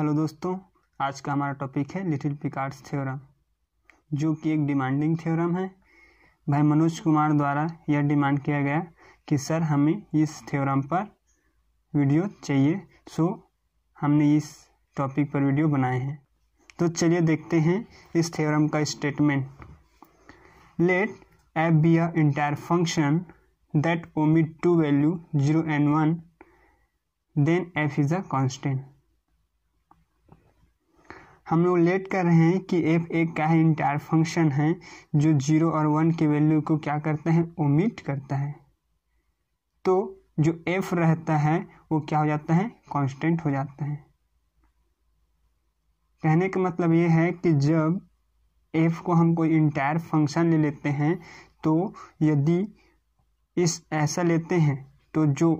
Hello दोस्तों, आज का हमारा टॉपिक है लिटिल पिकार्ड्स थ्योरम, जो कि एक डिमांडिंग थ्योरम है। भाई मनोज कुमार द्वारा यह डिमांड किया गया कि सर हमें इस थ्योरम पर वीडियो चाहिए, सो हमने इस टॉपिक पर वीडियो बनाए हैं। तो चलिए देखते हैं इस थ्योरम का statement. Let F be a entire function that omit two value 0 and 1, then F is a constant. हम लोग लेट कर रहे हैं कि एफ एक का ही इंटायर फंक्शन है जो 0 और 1 के वैल्यू को क्या करता है, ओमिट करता है। तो जो एफ रहता है वो क्या हो जाता है, कांस्टेंट हो जाता है। कहने का मतलब ये है कि जब एफ को हम कोई इंटायर फंक्शन ले लेते हैं, तो यदि इस ऐसा लेते हैं तो जो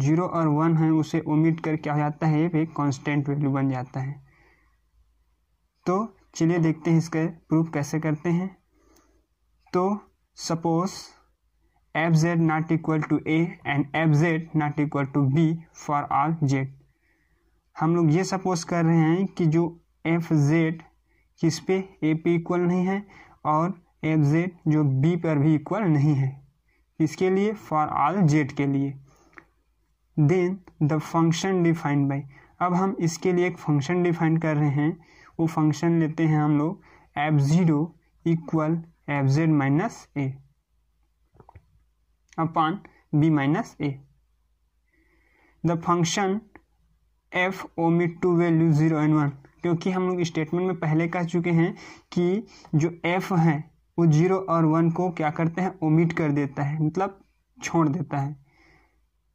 0 और 1 है उसे ओमिट कर क्या हो जाता है, एफ एक कांस्टेंट वैल्यू बन जाता है। तो चलिए देखते हैं इसका प्रूफ कैसे करते हैं। तो suppose fz not equal to a and fz not equal to b for all z। हम लोग ये सपोज कर रहे हैं कि जो fz किस पे, a पे इक्वल नहीं है, और fz जो b पर भी इक्वल नहीं है, इसके लिए for all z के लिए। Then the function defined by, अब हम इसके लिए एक फंक्शन डिफाइन कर रहे हैं। वो फंक्शन लेते हैं हम लोग f0 equal fz minus a upon b minus a। The function f omit two value 0 and 1, क्योंकि हम लोग स्टेटमेंट में पहले कह चुके हैं कि जो f है वो 0 और 1 को क्या करते हैं, ओमिट कर देता है, मतलब छोड़ देता है।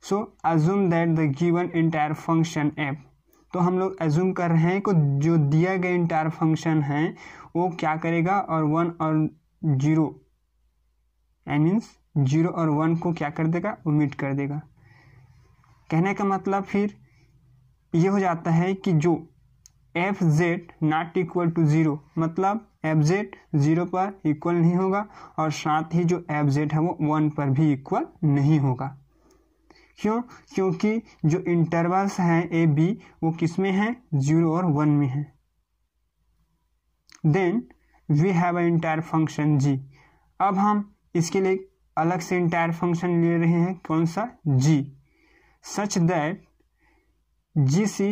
So assume that the given entire function f, तो हम लोग अज्यूम कर रहे हैं कि जो दिया गया इंटायर फंक्शन है वो क्या करेगा, और 1 और 0 आई मीन्स 0 और 1 को क्या कर देगा, ओमिट कर देगा। कहने का मतलब फिर ये हो जाता है कि जो fz नॉट इक्वल टू 0, मतलब fz 0 पर इक्वल नहीं होगा, और साथ ही जो fz है वो 1 पर भी इक्वल नहीं होगा। क्यों? क्योंकि जो इंटरवल्स हैं ए बी वो किस में है, 0 और 1 में है। Then we have a entire function जी, अब हम इसके लिए अलग से इंटायर फंक्शन ले रहे हैं, कौन सा, जी, such that ji C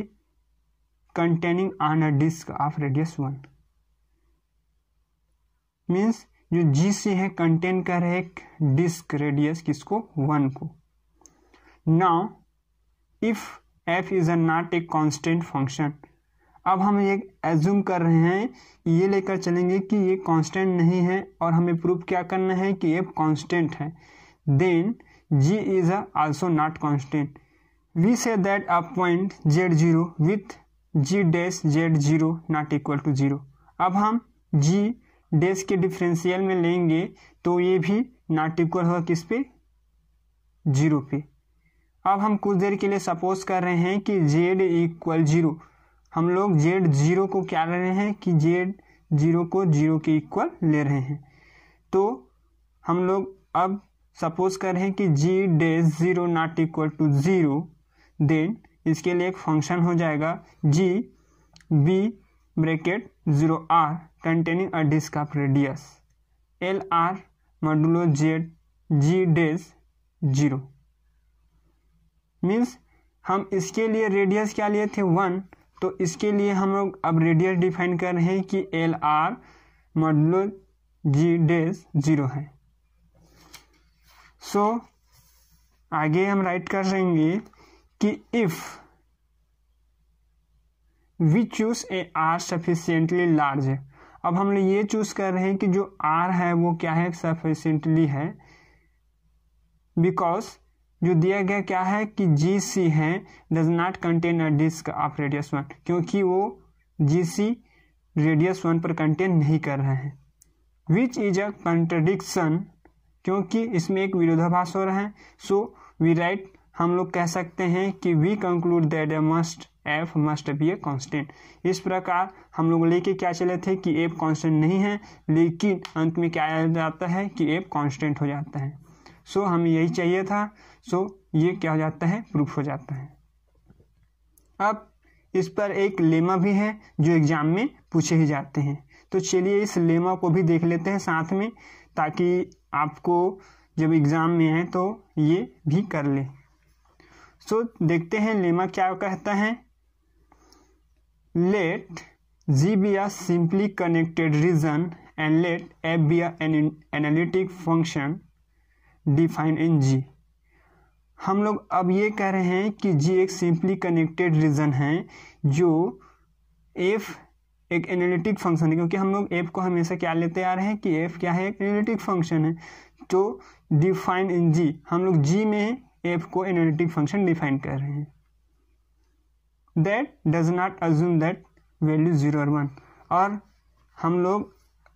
containing on a disc of radius 1, means जो जी सी है कंटेन कर एक डिस्क रेडियस किसको, 1 को। Now if F is a not a constant function, अब हम ये एज्यूम कर रहे हैं, ये लेकर चलेंगे कि ये कांस्टेंट नहीं है, और हमें प्रूफ क्या करना है कि एफ कांस्टेंट है। Then ji is also not constant, we say that a point z0 with g dash z0 not equal to 0। अब हम g डैश के डिफरेंशियल में लेंगे तो ये भी नॉट इक्वल होगा किस पे, 0 पे। अब हम कुछ देर के लिए सपोज कर रहे हैं कि z equal 0, हम लोग z0 को क्या ले रहे हैं कि z0 को 0 के इक्वल ले रहे हैं। तो हम लोग अब सपोज कर रहे हैं कि g-0 not equal to 0, then इसके लिए एक फंक्शन हो जाएगा g b bracket 0r containing a disc of radius LR modulo z g-0, means हम इसके लिए रेडियस क्या लिए थे, 1, तो इसके लिए हम लोग अब रेडियस डिफाइन कर रहे हैं कि LR मॉडुलो g-0 है। सो आगे हम राइट कर देंगे कि if we choose A R sufficiently large, अब हम लोग ये चूज कर रहे हैं कि जो आर है वो क्या है, सफिशियंटली है, बिकॉज जो दिया गया क्या है कि जी सी है does not contain a disc of radius 1, क्योंकि वो जी सी रेडियस 1 पर कंटेन नहीं कर रहे हैं। विच इज अ कंट्रडिक्शन, क्योंकि इसमें एक विरोधाभास हो रहा है। सो वी राइट, हम लोग कह सकते हैं कि we conclude that f must be a constant. इस प्रकार हम लोग लेके क्या चले थे कि एफ कांस्टेंट नहीं है, लेकिन अंत में क्या आ जाता है कि एफ कांस्टेंट हो जाता है। सो हमें यही चाहिए था। सो ये क्या हो जाता है, प्रूफ हो जाता है। अब इस पर एक लेमा भी है जो एग्जाम में पूछे ही जाते हैं। तो चलिए इस लेमा को भी देख लेते हैं साथ में, ताकि आपको जब एग्ज़ाम में है तो ये भी कर ले। सो देखते हैं लेमा क्या कहता है। Let ji be a simply connected region and let F be an analytic function define in जी। हम लोग अब ये कह रहे हैं कि जी एक सिंपली कनेक्टेड रीजन है जो एफ एक एनालिटिक फंक्शन है, क्योंकि हम लोग एफ को हमेशा क्या लेते आ रहे हैं कि एफ क्या है, एक एनालिटिक फंक्शन है। तो डिफाइन इन जी, हम लोग जी में एफ को एनालिटिक फंक्शन डिफाइन कर रहे हैं। That does not assume that value 0 और 1। और हम लोग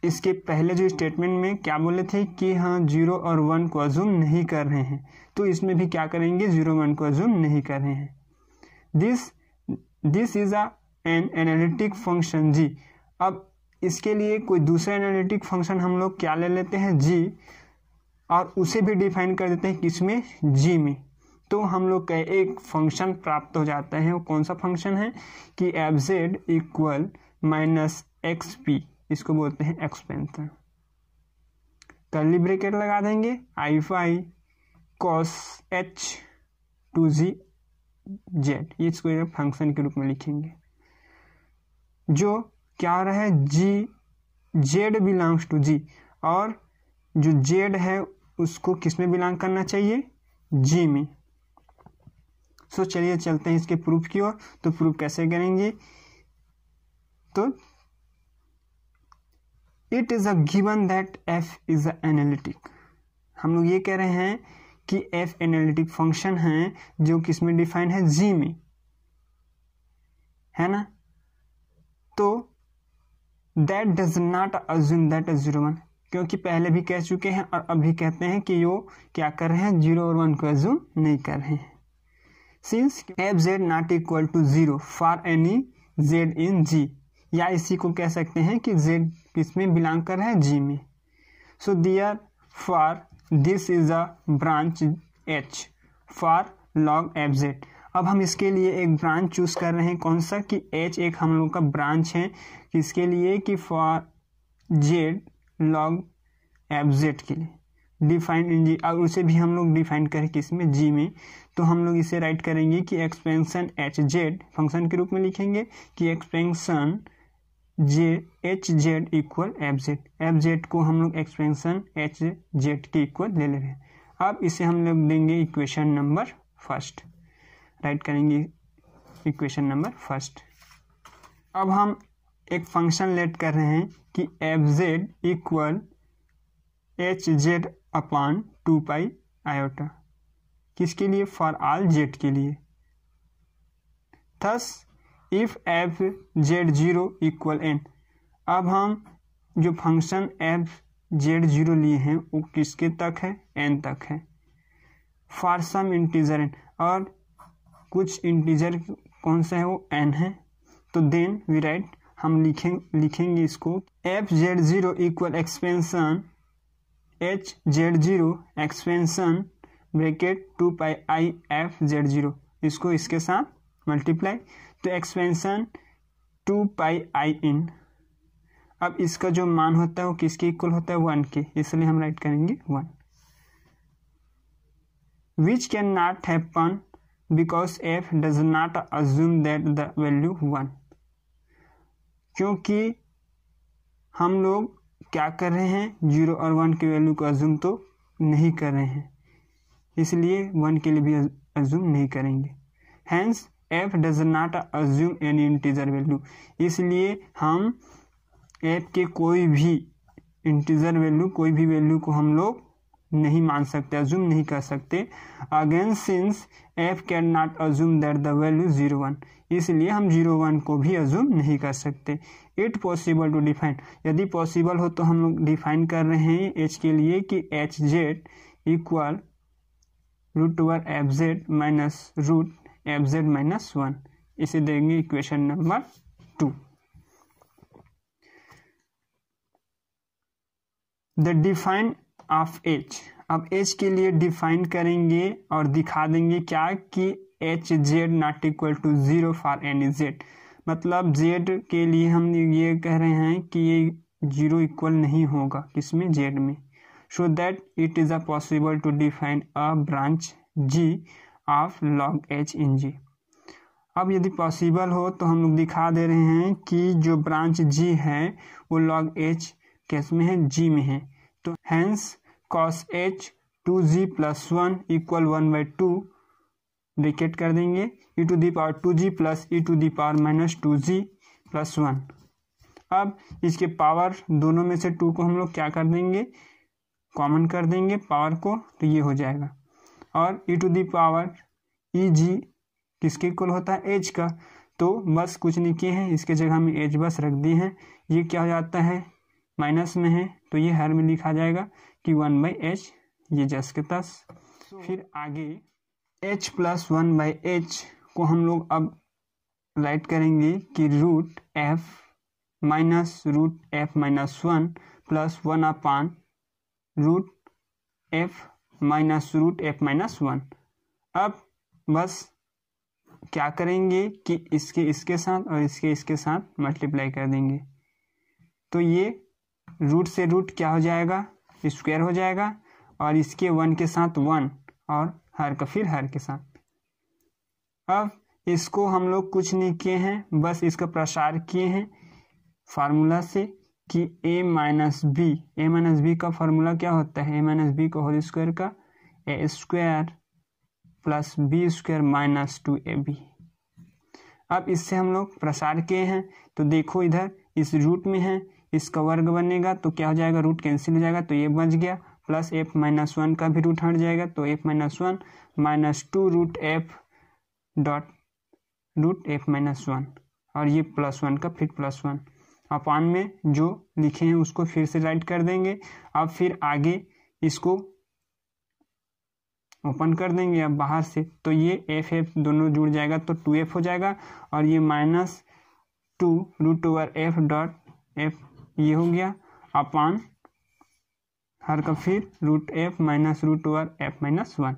इसके पहले जो स्टेटमेंट में क्या बोले थे कि हाँ 0 और 1 को अज्यूम नहीं कर रहे हैं, तो इसमें भी क्या करेंगे, 0 1 को अज्यूम नहीं कर रहे हैं। This is a an analytic function जी। अब इसके लिए कोई दूसरा एनालिटिक फंक्शन हम लोग क्या ले लेते हैं, जी, और उसे भी डिफाइन कर देते हैं किसमें, जी में। तो हम लोग का एक फंक्शन प्राप्त हो जाता है। वो कौन सा फंक्शन है कि एफजेड इक्वल -xp, इसको बोलते हैं एक्सपेंशन। कर्ली ब्रेकेट लगा देंगे, i5 cos h 2g z, ये इसको फंक्शन के रूप में लिखेंगे। जो क्या हो रहा है, G Z belongs to G, और जो जेड है उसको किस में बिलोंग करना चाहिए, जी में। सो चलिए चलते हैं इसके प्रूफ की ओर। तो प्रूफ कैसे करेंगे, तो it is a given that F is a analytic. हम लोग ये कह रहे हैं कि एफ एनालिटिक फंक्शन है जो किस में डिफाइन है, जी में, है ना। तो that does not assume that is 0 1, क्योंकि पहले भी कह चुके हैं और अभी कहते हैं कि यो क्या कर रहे हैं, 0 और 1 को अज्यूम नहीं कर रहे हैं। Since F Z not equal to 0 for any Z in G, या इसी को कह सकते हैं कि जेड किसमें बिलोंग कर रहा है, जी में। So therefore this is a branch H for log F Z. अब हम इसके लिए एक ब्रांच चूज कर रहे हैं, कौन सा, कि एच एक हम लोग का ब्रांच है किसके लिए, कि for Z log F Z के लिए डिफाइन इन जी, और उसे भी हम लोग डिफाइन करें किसमें, जी में। तो हम लोग इसे राइट करेंगे कि एक्सपेंशन एच जेड फंक्शन के रूप में लिखेंगे कि expansion J H Z equal F Z. F Z को हम लोग एक्सपेंशन एच जेड के इक्वल ले ले रहे हैं। अब इसे हम लोग देंगे इक्वेशन नंबर फर्स्ट, राइट करेंगे इक्वेशन नंबर फर्स्ट। अब हम एक फंक्शन लेट कर रहे हैं कि F Z equal H Z upon 2π iota, किसके लिए, फॉर आल जेड के लिए। Thus if F Z 0 equal n। अब हम जो फंक्शन एफ जेड 0 लिए हैं वो किसके तक है, n तक है, फॉर सम इंटीजर n, और कुछ इंटीजर कौन सा है वो n है। तो देन वी राइट, हम लिखेंगे इसको F Z 0 equal expansion H Z 0 expansion bracket 2πi F Z 0, इसको इसके साथ मल्टीप्लाई, तो एक्सपेंशन 2πi in। अब इसका जो मान होता है वो किसके इक्वल होता है, 1 के, इसलिए हम राइट करेंगे 1। Which can not happen because F does not assume that the value 1, क्योंकि हम लोग क्या कर रहे हैं, 0 और 1 की वैल्यू को अज्यूम तो नहीं कर रहे हैं, इसलिए 1 के लिए भी अज्यूम नहीं करेंगे। Hence F does not assume any integer value, इसलिए हम एफ के कोई भी इंटीजर वैल्यू, कोई भी वैल्यू को हम लोग नहीं मान सकते, अज्यूम नहीं कर सकते। Again since F can not assume that the value 0 1, इसलिए हम 0 1 को भी अज्यूम नहीं कर सकते। इट पॉसिबल टू डिफाइन, यदि पॉसिबल हो तो हम लोग डिफाइन कर रहे हैं एच के लिए कि H Z equal √/fz - √fz - 1, इसे देंगे equation number 2। The define of H, अब एच के लिए डिफाइन करेंगे और दिखा देंगे क्या कि H Z not equal to zero for any Z, मतलब जेड के लिए हम ये कह रहे हैं कि ये जीरो इक्वल नहीं होगा किसमें, जेड में। So that it is a possible to define a branch G of log H in G. अब यदि पॉसिबल हो तो हम लोग दिखा दे रहे हैं कि जो ब्रांच जी है वो लॉग एच किस में है, जी में है। तो hence cos H two G plus one equal one by two bracket कर देंगे E to the power two G plus E to the power minus two G plus one. अब इसके पावर दोनों में से टू को हम लोग क्या कर देंगे, कॉमन कर देंगे पावर को, तो ये हो जाएगा। और ई टू दी पावर ई जी किसके इक्वल होता है, एच का। तो बस कुछ नहीं किए हैं, इसके जगह में एच बस रख दी है। ये क्या हो जाता है, माइनस में है, तो ये हर में लिखा जाएगा कि वन बाई एच, ये जस के तस। फिर आगे H plus one by H को हम लोग अब राइट करेंगे कि root F minus root F minus one plus one upon root F minus root F minus one. अब बस क्या करेंगे कि इसके साथ और इसके साथ मल्टीप्लाई कर देंगे, तो ये रूट से रूट क्या हो जाएगा, स्क्वायर हो जाएगा। और इसके वन के साथ वन और हर का फिर हर के साथ। अब इसको हम लोग कुछ नहीं किए हैं, बस इसका प्रसार किए हैं फार्मूला से कि a minus B, A minus B का फार्मूला क्या होता है, a माइनस बी का होल स्क्वायर का A square plus B square minus two A B. अब इससे हम लोग प्रसार किए हैं, तो देखो इधर इस रूट में है, इसका वर्ग बनेगा तो क्या हो जाएगा, रूट कैंसिल हो जाएगा तो ये बच गया, प्लस एफ माइनस वन का भी रूट हट जाएगा तो F minus one minus two root F dot root F minus one, और ये प्लस वन का फिर प्लस वन अपान में जो लिखे हैं उसको फिर से राइट कर देंगे। अब फिर आगे इसको ओपन कर देंगे अब बाहर से, तो ये एफ एफ दोनों जुड़ जाएगा तो टू एफ हो जाएगा, और ये minus two root over F dot F ये हो गया अपान हर का फिर root F minus root over F minus one.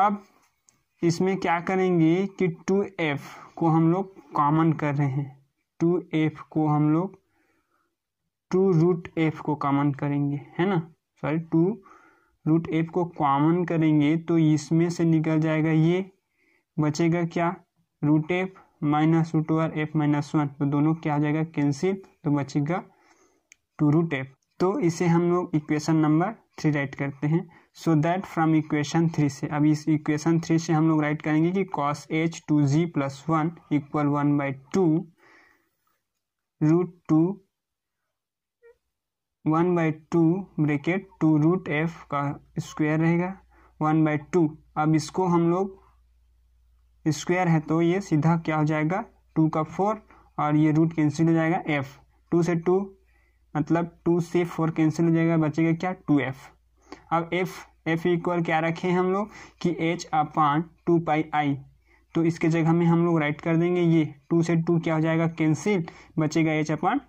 अब इसमें क्या करेंगे कि टू एफ को हम लोग कॉमन कर रहे हैं, टू एफ को हम लोग टू रूट एफ को कॉमन करेंगे, है ना, सॉरी टू रूट एफ को कॉमन करेंगे तो इसमें से निकल जाएगा, ये बचेगा क्या, root F minus root over F minus one. तो दोनों क्या हो जाएगा, कैंसिल, तो बचेगा टू रूट एफ। तो इसे हम लोग इक्वेशन नंबर थ्री राइट करते हैं। So that from equation three से, अब इस इक्वेशन थ्री से हम लोग राइट करेंगे कि cos H two G plus one equal one by two root two one by two bracket two root F का स्क्वायर रहेगा वन बाई टू। अब इसको हम लोग स्क्वायर है तो ये सीधा क्या हो जाएगा, टू का फोर, और ये रूट कैंसिल हो जाएगा एफ, टू से टू मतलब टू से फोर कैंसिल हो जाएगा, बचेगा क्या, टू एफ। अब एफ एफ इक्वल क्या रखें हम लोग कि एच अपान टू पाई आई, तो इसके जगह में हम लोग राइट कर देंगे, ये टू से टू क्या हो जाएगा, कैंसिल, बचेगा एच अपान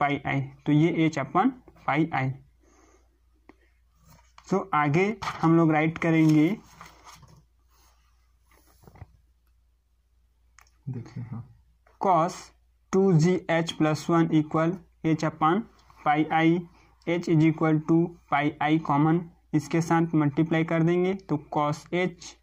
पाई आई, तो ये एच अपान पाई आई। सो आगे हम लोग राइट करेंगे, देखिए हाँ, cos two G H plus one equal H upon pi I, H is equal to pi I common इसके साथ मल्टीप्लाई कर देंगे, तो cos H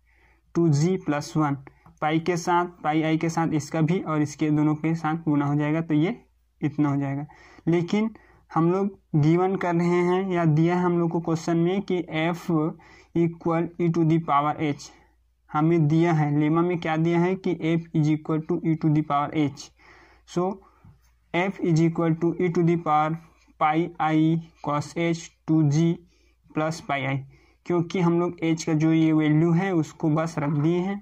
two G plus one pi के साथ पाई आई के साथ इसका भी और इसके दोनों के साथ गुना हो जाएगा, तो ये इतना हो जाएगा। लेकिन हम लोग गिवन कर रहे हैं या दिया है हम लोग को क्वेश्चन में कि F equal E to the power H, हमें दिया है लेमा में क्या दिया है कि f is equal to E to the power h। So f is equal to E to the power pi I cos H two G plus pi I, क्योंकि हम लोग h का जो ये वैल्यू है उसको बस रख दिए हैं।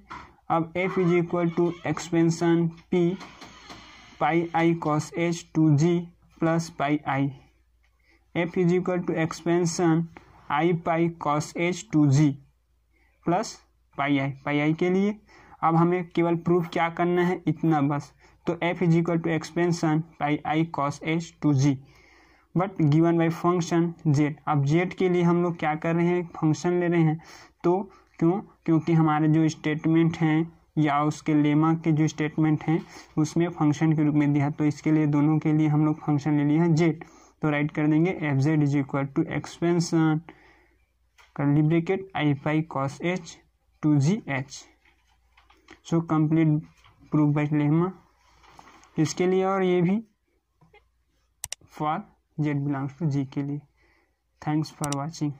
अब f is equal to expansion p pi I cos H two G plus pi I, f is equal to expansion I pi cos H two G plus pi I के लिए अब हमें केवल प्रूफ क्या करना है, इतना बस। तो f is equal to expansion pi I cos H two G but given by function z। अब z के लिए हम लोग क्या कर रहे हैं, फंक्शन ले रहे हैं, तो क्यों? क्योंकि हमारे जो स्टेटमेंट हैं या उसके लेमा के जो स्टेटमेंट हैं उसमें फंक्शन के रूप में दिया, तो इसके लिए दोनों के लिए हम लोग फंक्शन ले लिया है जेड। तो राइट कर देंगे F Z is equal to expansion curly bracket I pi cos H two G H. So complete proof by lemma इसके लिए, और ये भी for Z belongs to G के लिए। Thanks for watching.